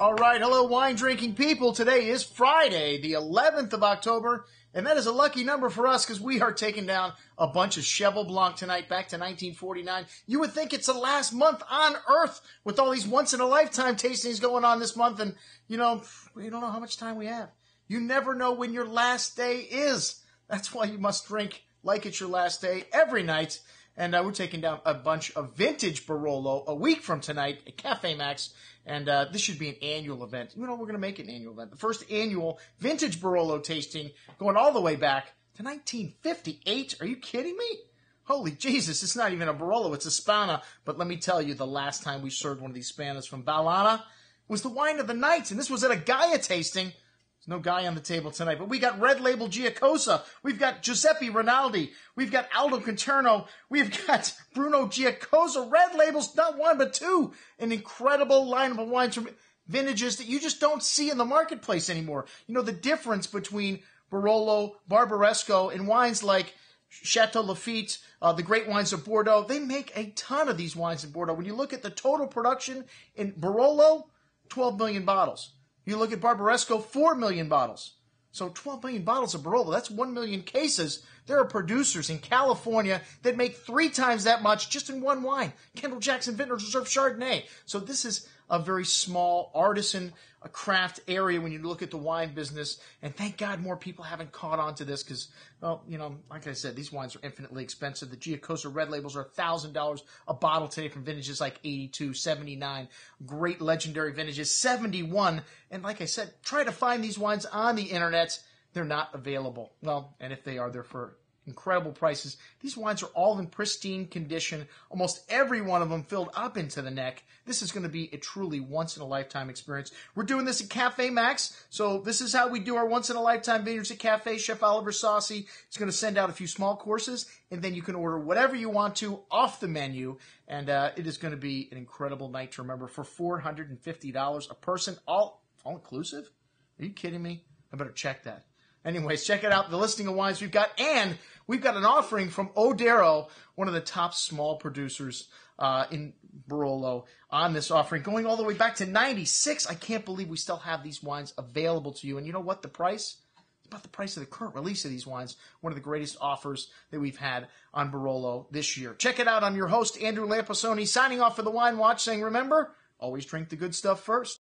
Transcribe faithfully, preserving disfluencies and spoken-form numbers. All right, hello, wine-drinking people. Today is Friday, the eleventh of October, and that is a lucky number for us because we are taking down a bunch of Cheval Blanc tonight back to nineteen forty-nine. You would think it's the last month on Earth with all these once-in-a-lifetime tastings going on this month, and, you know, you don't know how much time we have. You never know when your last day is. That's why you must drink like it's your last day every night. And uh, we're taking down a bunch of vintage Barolo a week from tonight at Cafe Max. And uh, this should be an annual event. You know, we're going to make it an annual event. The first annual vintage Barolo tasting going all the way back to nineteen fifty-eight. Are you kidding me? Holy Jesus, it's not even a Barolo. It's a Spanna. But let me tell you, the last time we served one of these Spannas from Valana was the wine of the night. And this was at a Gaia tasting. No guy on the table tonight, but we got Red Label Giacosa. We've got Giuseppe Rinaldi. We've got Aldo Conterno. We've got Bruno Giacosa. Red Labels, not one, but two. An incredible lineup of wines from vintages that you just don't see in the marketplace anymore. You know, the difference between Barolo, Barbaresco, and wines like Chateau Lafitte, uh, the great wines of Bordeaux. They make a ton of these wines in Bordeaux. When you look at the total production in Barolo, twelve million bottles. You look at Barbaresco, four million bottles. So twelve million bottles of Barolo, that's one million cases. There are producers in California that make three times that much just in one wine. Kendall Jackson Vintner's Reserve Chardonnay. So this is a very small artisan a craft area when you look at the wine business. And thank God more people haven't caught on to this because, well, you know, like I said, these wines are infinitely expensive. The Giacosa Red Labels are one thousand dollars a bottle today from vintages like eighty-two, seventy-nine, great legendary vintages, seventy-one. And like I said, try to find these wines on the internet. They're not available. Well, and if they are, they're for incredible prices. These wines are all in pristine condition. Almost every one of them filled up into the neck. This is going to be a truly once-in-a-lifetime experience. We're doing this at Cafe Max, so this is how we do our once-in-a-lifetime vineyards at Cafe. Chef Oliver Saucy is going to send out a few small courses, and then you can order whatever you want to off the menu, and uh, it is going to be an incredible night to remember for four hundred fifty dollars a person, all, all inclusive? Are you kidding me? I better check that. Anyways, check it out, the listing of wines we've got, and we've got an offering from Odero, one of the top small producers uh, in Barolo, on this offering, going all the way back to ninety-six. I can't believe we still have these wines available to you, and you know what? The price? It's about the price of the current release of these wines, one of the greatest offers that we've had on Barolo this year. Check it out. I'm your host, Andrew Lampassoni, signing off for the Wine Watch, saying, remember, always drink the good stuff first.